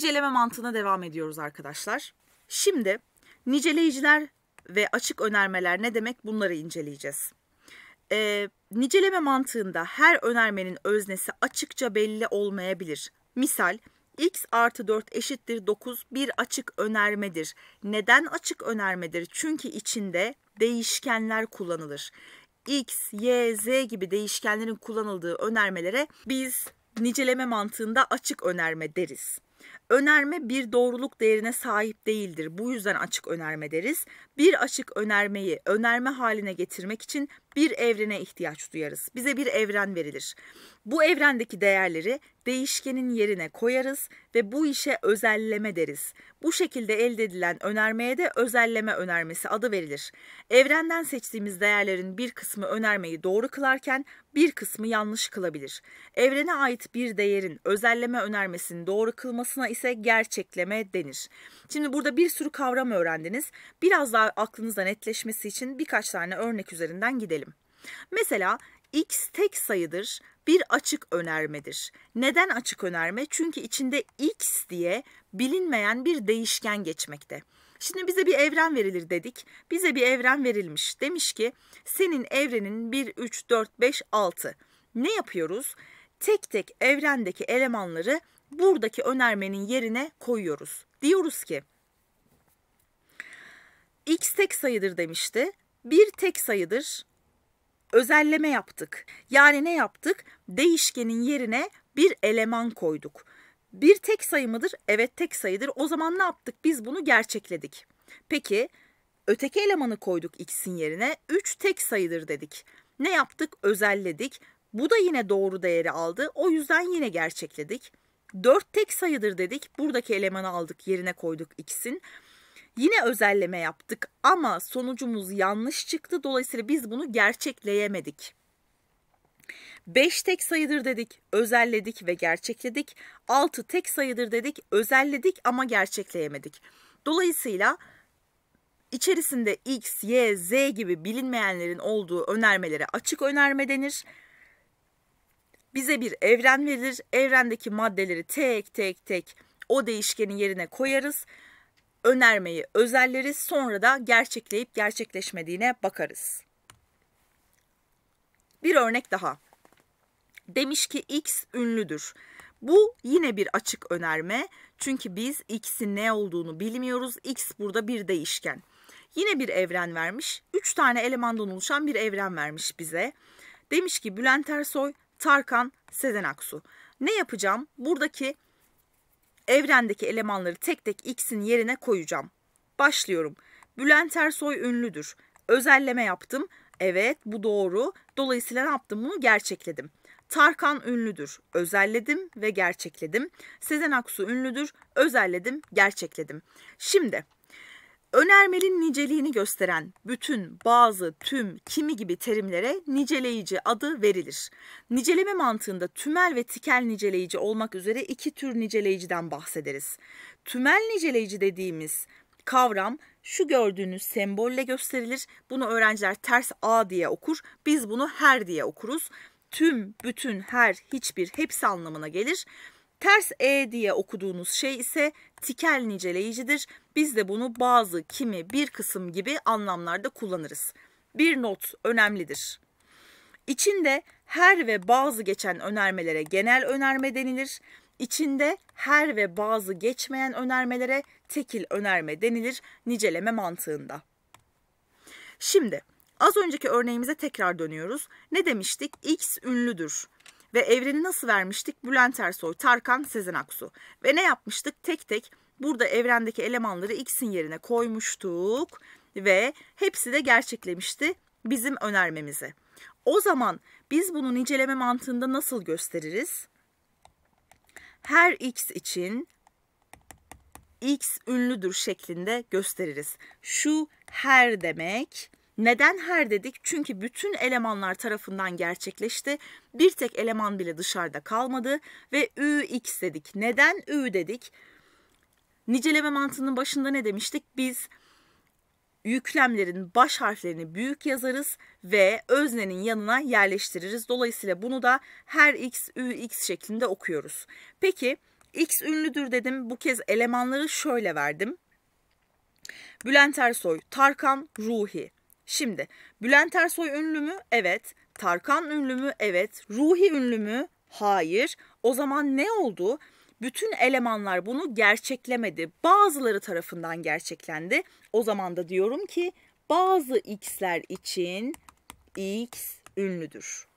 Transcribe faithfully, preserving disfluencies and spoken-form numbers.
Niceleme mantığına devam ediyoruz arkadaşlar. Şimdi niceleyiciler ve açık önermeler ne demek, bunları inceleyeceğiz. Ee, niceleme mantığında her önermenin öznesi açıkça belli olmayabilir. Misal x artı dört eşittir dokuz bir açık önermedir. Neden açık önermedir? Çünkü içinde değişkenler kullanılır. X, y, z gibi değişkenlerin kullanıldığı önermelere biz niceleme mantığında açık önerme deriz. Önerme bir doğruluk değerine sahip değildir. Bu yüzden açık önerme deriz. Bir açık önermeyi önerme haline getirmek için bir evrene ihtiyaç duyarız. Bize bir evren verilir. Bu evrendeki değerleri değişkenin yerine koyarız ve bu işe özelleme deriz. Bu şekilde elde edilen önermeye de özelleme önermesi adı verilir. Evrenden seçtiğimiz değerlerin bir kısmı önermeyi doğru kılarken bir kısmı yanlış kılabilir. Evrene ait bir değerin özelleme önermesini doğru kılmasına ise gerçekleme denir. Şimdi burada bir sürü kavram öğrendiniz. Biraz daha aklınızda netleşmesi için birkaç tane örnek üzerinden gidelim. Mesela x tek sayıdır, bir açık önermedir. Neden açık önerme? Çünkü içinde x diye bilinmeyen bir değişken geçmekte. Şimdi bize bir evren verilir dedik. Bize bir evren verilmiş. Demiş ki senin evrenin bir, üç, dört, beş, altı. Ne yapıyoruz? Tek tek evrendeki elemanları buradaki önermenin yerine koyuyoruz. Diyoruz ki x tek sayıdır demişti. Bir tek sayıdır. Özelleme yaptık. Yani ne yaptık? Değişkenin yerine bir eleman koyduk. Bir tek sayı mıdır? Evet, tek sayıdır. O zaman ne yaptık? Biz bunu gerçekledik. Peki öteki elemanı koyduk x'in yerine. üç tek sayıdır dedik. Ne yaptık? Özelledik. Bu da yine doğru değeri aldı. O yüzden yine gerçekledik. dört tek sayıdır dedik. Buradaki elemanı aldık, yerine koyduk x'in. Yine özelleme yaptık ama sonucumuz yanlış çıktı. Dolayısıyla biz bunu gerçekleyemedik. beş tek sayıdır dedik, özelledik ve gerçekledik. altı tek sayıdır dedik, özelledik ama gerçekleyemedik. Dolayısıyla içerisinde x, y, z gibi bilinmeyenlerin olduğu önermelere açık önerme denir. Bize bir evren verilir. Evrendeki maddeleri tek tek tek o değişkenin yerine koyarız. Önermeyi özelleriz, sonra da gerçekleyip gerçekleşmediğine bakarız. Bir örnek daha. Demiş ki x ünlüdür. Bu yine bir açık önerme. Çünkü biz x'in ne olduğunu bilmiyoruz. X burada bir değişken. Yine bir evren vermiş. üç tane elemandan oluşan bir evren vermiş bize. Demiş ki Bülent Ersoy, Tarkan, Sezen Aksu. Ne yapacağım? Buradaki evrendeki elemanları tek tek x'in yerine koyacağım. Başlıyorum. Bülent Ersoy ünlüdür. Özelleme yaptım. Evet, bu doğru. Dolayısıyla ne yaptım? Bunu gerçekledim. Tarkan ünlüdür. Özelledim ve gerçekledim. Sezen Aksu ünlüdür. Özelledim, gerçekledim. Şimdi önermenin niceliğini gösteren bütün, bazı, tüm, kimi gibi terimlere niceleyici adı verilir. Niceleme mantığında tümel ve tikel niceleyici olmak üzere iki tür niceleyiciden bahsederiz. Tümel niceleyici dediğimiz kavram şu gördüğünüz sembolle gösterilir. Bunu öğrenciler ters a diye okur. Biz bunu her diye okuruz. Tüm, bütün, her, hiçbir, hepsi anlamına gelir. Ters e diye okuduğunuz şey ise tikel niceleyicidir. Biz de bunu bazı, kimi, bir kısım gibi anlamlarda kullanırız. Bir not önemlidir. İçinde her ve bazı geçen önermelere genel önerme denilir. İçinde her ve bazı geçmeyen önermelere tekil önerme denilir niceleme mantığında. Şimdi az önceki örneğimize tekrar dönüyoruz. Ne demiştik? X ünlüdür. Ve evreni nasıl vermiştik? Bülent Ersoy, Tarkan, Sezen Aksu. Ve ne yapmıştık? Tek tek burada evrendeki elemanları x'in yerine koymuştuk. Ve hepsi de gerçeklemişti bizim önermemizi. O zaman biz bunu niceleme mantığında nasıl gösteririz? Her x için x ünlüdür şeklinde gösteririz. Şu her demek. Neden her dedik? Çünkü bütün elemanlar tarafından gerçekleşti. Bir tek eleman bile dışarıda kalmadı ve ü x dedik. Neden ü dedik? Niceleme mantığının başında ne demiştik? Biz yüklemlerin baş harflerini büyük yazarız ve öznenin yanına yerleştiririz. Dolayısıyla bunu da her x, ü x şeklinde okuyoruz. Peki X ünlüdür dedim. Bu kez elemanları şöyle verdim. Bülent Ersoy, Tarkan, Ruhi. Şimdi Bülent Ersoy ünlü mü? Evet. Tarkan ünlü mü? Evet. Ruhi ünlü mü? Hayır. O zaman ne oldu? Bütün elemanlar bunu gerçeklemedi. Bazıları tarafından gerçeklendi. O zaman da diyorum ki bazı X'ler için X ünlüdür.